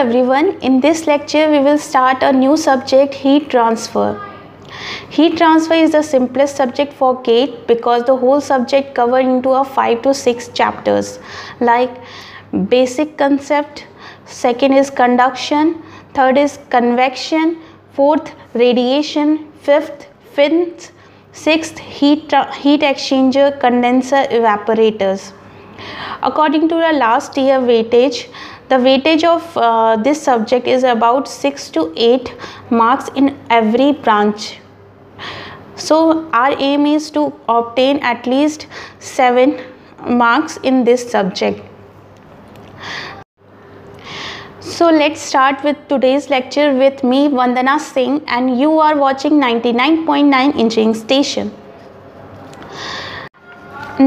everyone. In this lecture, we will start a new subject, heat transfer. Heat transfer is the simplest subject for GATE because the whole subject covered into a 5 to 6 chapters, like basic concept, second is conduction, third is convection, fourth radiation, fifth fins, sixth heat exchanger, condenser, evaporators. According to the last year weightage, the weightage of this subject is about 6 to 8 marks in every branch. So our aim is to obtain at least 7 marks in this subject. So let's start with today's lecture with me, Vandana Singh, and you are watching 99.9 Engineering Station.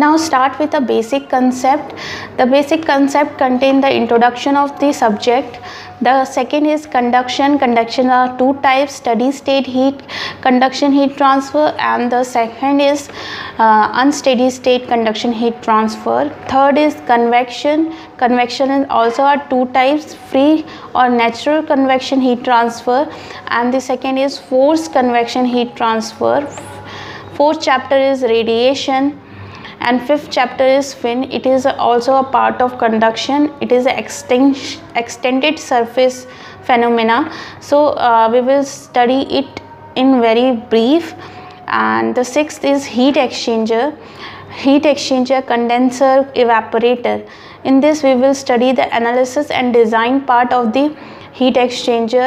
Now start with a basic concept. The basic concept contains the introduction of the subject. The second is conduction. Conduction are two types, steady state heat, conduction heat transfer, and the second is unsteady state conduction heat transfer. Third is convection. Convection is also are two types, free or natural convection heat transfer, and the second is forced convection heat transfer. Fourth chapter is radiation. And fifth chapter is fin. It is also a part of conduction. It is extended surface phenomena. So we will study it in very brief. And the sixth is heat exchanger. Heat exchanger, condenser, evaporator. In this we will study the analysis and design part of the heat exchanger,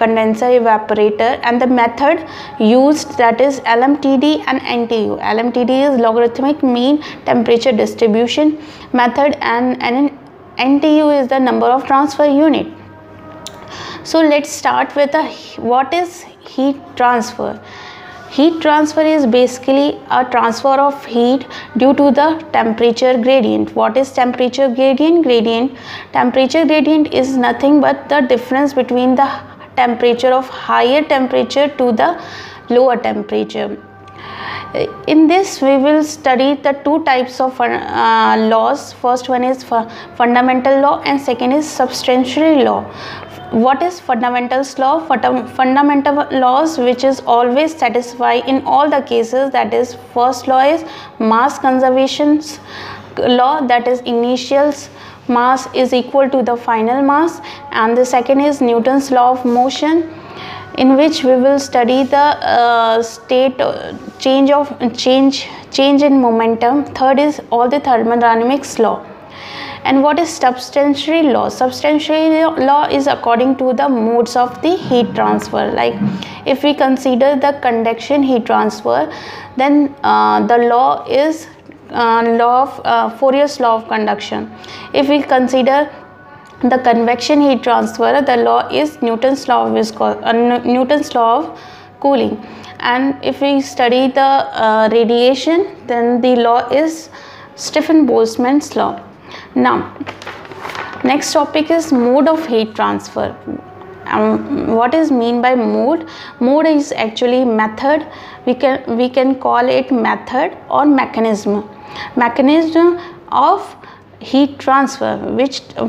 condenser, evaporator, and the method used, that is LMTD and NTU. LMTD is logarithmic mean temperature distribution method, and NTU is the number of transfer unit. So let's start with what is heat transfer. Heat transfer is basically a transfer of heat due to the temperature gradient. What is temperature gradient? Temperature gradient is nothing but the difference between the temperature of higher temperature to the lower temperature. In this we will study the two types of laws. First one is fundamental law and second is substantial law. What is fundamental law? Fundamental laws which is always satisfy in all the cases, that is first law is mass conservation law, that is initial mass is equal to the final mass, and the second is Newton's law of motion, in which we will study the state change in momentum. Third is all the thermodynamics law. And what is substantial law? Substantial law is according to the modes of the heat transfer. Like if we consider the conduction heat transfer, then the law is Fourier's law of conduction. If we consider the convection heat transfer, the law is Newton's law of cooling. And if we study the radiation, then the law is Stefan-Boltzmann's law. Now, next topic is mode of heat transfer. What is mean by mode? Mode is actually method. We can call it method or mechanism. Mechanism of heat transfer, mechanism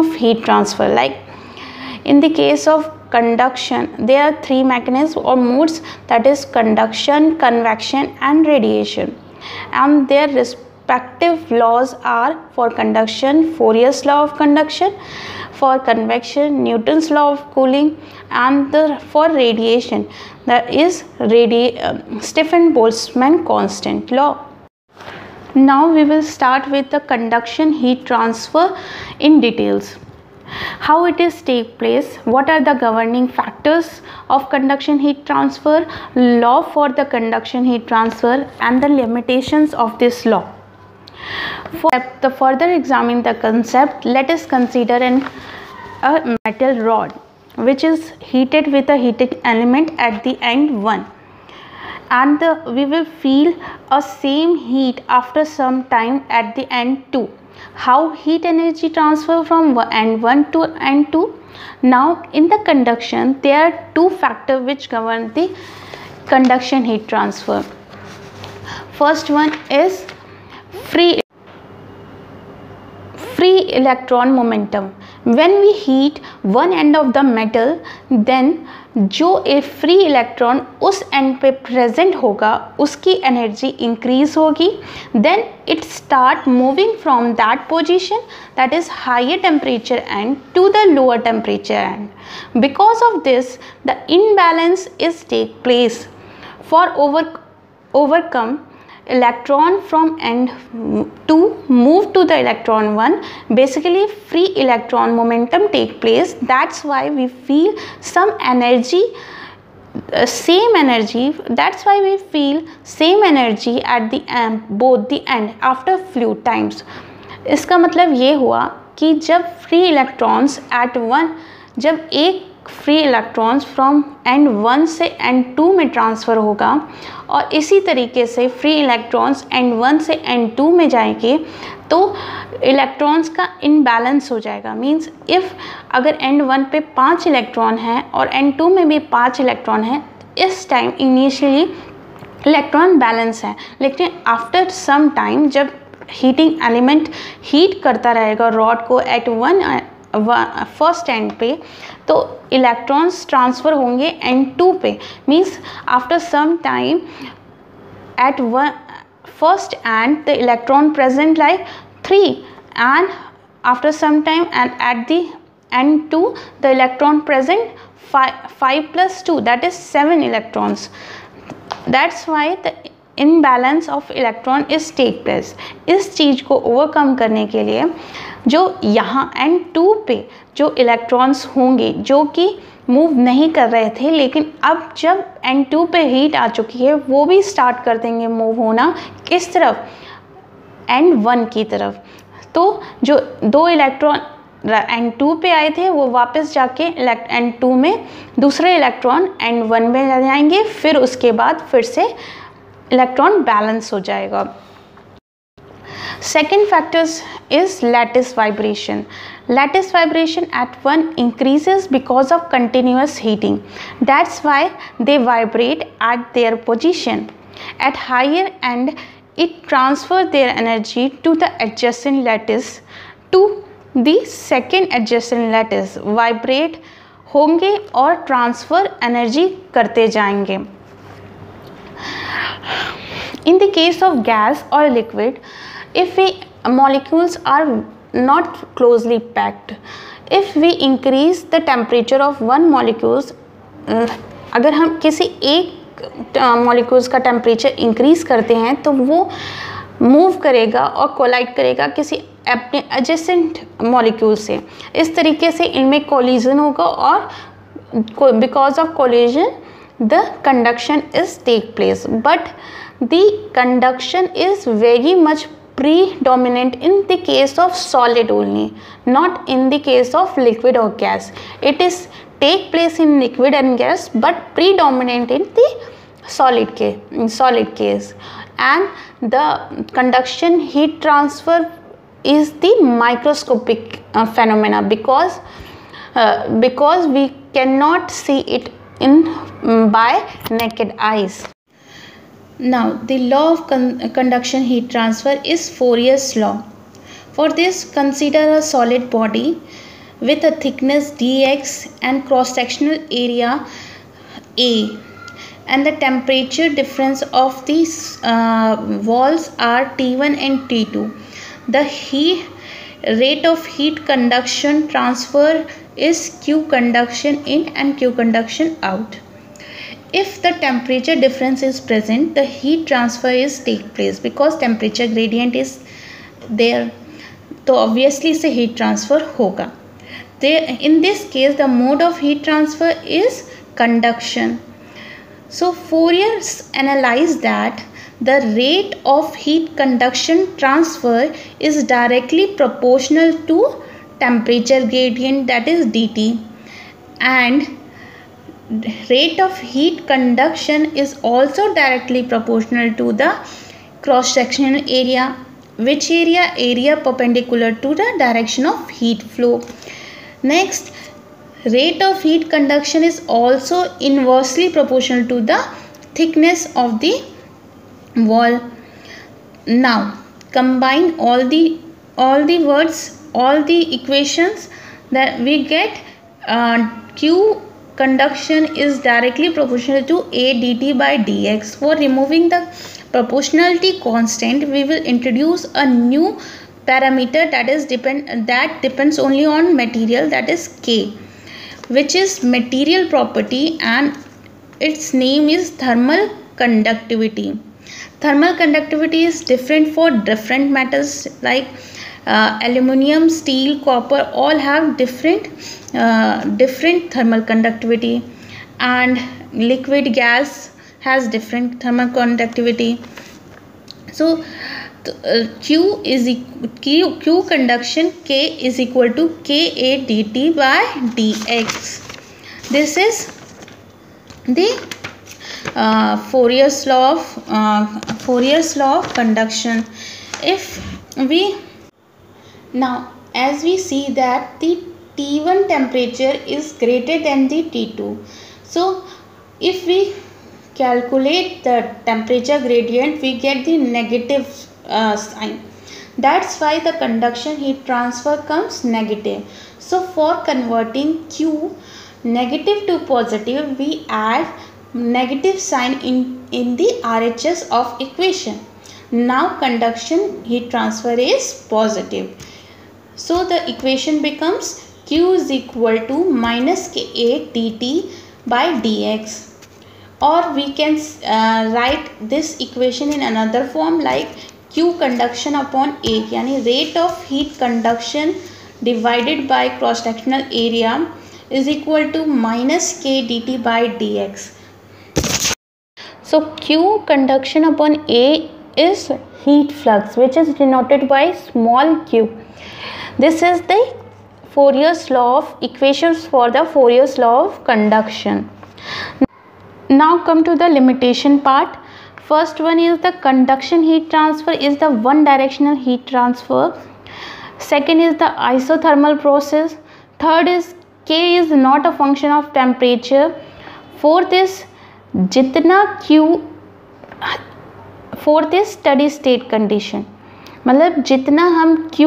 of heat transfer. Like in the case of conduction, there are three mechanisms or modes, that is conduction, convection, and radiation, and their respective laws are for conduction, Fourier's law of conduction, for convection, Newton's law of cooling, and for radiation, that is Stefan-Boltzmann constant law. Now we will start with the conduction heat transfer in details. How it is take place, what are the governing factors of conduction heat transfer, law for the conduction heat transfer, and the limitations of this law. For the further examining the concept, let us consider a metal rod which is heated with a heated element at the end 1, and we will feel a same heat after some time at the end 2. How heat energy transfer from end 1 to end 2? Now in the conduction there are two factors which govern the conduction heat transfer. First one is free free electron momentum. When we heat one end of the metal, then जो एक free electron उस end पे present होगा उसकी energy increase होगी. Then it start moving from that position that is higher temperature end to the lower temperature end because of this the imbalance is take place for overcome electron from N2 move to the electron 1. Basically free electron momentum take place. That's why we feel some energy, same energy. That's why we feel same energy at the both the end after few times. इसका मतलब ये हुआ कि जब free electrons at one, जब एक free electrons from end one से end two में ट्रांसफ़र होगा और इसी तरीके से फ्री इलेक्ट्रॉन्स एंड वन से एंड टू में जाएंगे तो इलेक्ट्रॉन्स का इनबैलेंस हो जाएगा. मींस इफ़ अगर एंड वन पे 5 इलेक्ट्रॉन हैं और एंड टू में भी 5 इलेक्ट्रॉन हैं, इस टाइम इनिशियली इलेक्ट्रॉन बैलेंस है, लेकिन आफ्टर सम टाइम जब हीटिंग एलिमेंट हीट करता रहेगा रॉड को एट वन फर्स्ट एंड पे, तो इलेक्ट्रॉन्स ट्रांसफ़र होंगे एंड टू पे. Means after some time at one first end the electron present like 3 and after some time and at the end 2 the electron present 5 plus 2 that is 7 electrons. That's why the imbalance of electron is take place. इस चीज़ को overcome करने के लिए जो यहाँ and two पे जो इलेक्ट्रॉन्स होंगे जो कि मूव नहीं कर रहे थे, लेकिन अब जब एंड टू पे हीट आ चुकी है वो भी स्टार्ट कर देंगे मूव होना किस तरफ, एंड वन की तरफ. तो जो 2 इलेक्ट्रॉन एंड टू पे आए थे वो वापस जाके एंड टू में, दूसरे इलेक्ट्रॉन एंड वन में आ जाएंगे, फिर उसके बाद फिर से इलेक्ट्रॉन बैलेंस हो जाएगा. Second factors is lattice vibration. Lattice vibration at one increases because of continuous heating. That's why they vibrate at their position. At higher end it transfer their energy to the adjacent lattice to the second adjacent lattice. Vibrate होंगे और transfer energy करते जाएंगे. In the case of gas or liquid, if we molecules are not closely packed, if we increase the temperature of one molecules, अगर हम किसी एक molecules का temperature increase करते हैं तो वो move करेगा और collide करेगा किसी अपने adjacent molecule से. इस तरीके से इनमें collision होगा और because of collision the conduction is take place, but the conduction is very much predominant in the case of solid only, not in the case of liquid or gas. It is take place in liquid and gas but predominant in the solid case, and the conduction heat transfer is the microscopic phenomena because we cannot see it by naked eyes. Now the law of conduction heat transfer is Fourier's law. For this, consider a solid body with a thickness dx and cross-sectional area A, and the temperature difference of these walls are T1 and T2. The heat rate of heat conduction transfer is Q conduction in and Q conduction out. If the temperature difference is present, the heat transfer is take place because temperature gradient is there. So obviously से heat transfer होगा. In this case, the mode of heat transfer is conduction. So Fourier analyzed that the rate of heat conduction transfer is directly proportional to temperature gradient, that is dT, and rate of heat conduction is also directly proportional to the cross-sectional area. Which area? Area perpendicular to the direction of heat flow. Next, rate of heat conduction is also inversely proportional to the thickness of the wall. Now combine all the words all the equations that we get Q conduction is directly proportional to A dt by dx. For removing the proportionality constant, we will introduce a new parameter that depends only on material, that is K, which is material property, and its name is thermal conductivity. Thermal conductivity is different for different metals like aluminium, steel, copper. All have different thermal conductivity, and liquid gas has different thermal conductivity. So Q conduction K is equal to Ka dt by dx. This is the Fourier's law of conduction. As we see that the T1 temperature is greater than the T2, so if we calculate the temperature gradient, we get the negative sign. That's why the conduction heat transfer comes negative. So for converting Q negative to positive, we add negative sign in the RHS of equation. Now conduction heat transfer is positive, so the equation becomes Q is equal to minus Ka dt by dx, or we can write this equation in another form like Q conduction upon A, yani rate of heat conduction divided by cross sectional area, is equal to minus K dt by dx. So Q conduction upon A is heat flux, which is denoted by small q. This is the Fourier's law of equations for the Fourier's law of conduction. Now come to the limitation part. First one is the conduction heat transfer is the one directional heat transfer. Second is the isothermal process. Third is K is not a function of temperature. Fourth is steady state condition, मतलब जितना हम Q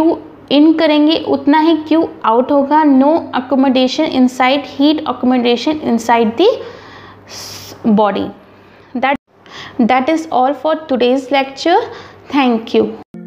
in करेंगे उतना ही Q out होगा. No accommodation inside heat accommodation inside the body. That is all for today's lecture. Thank you.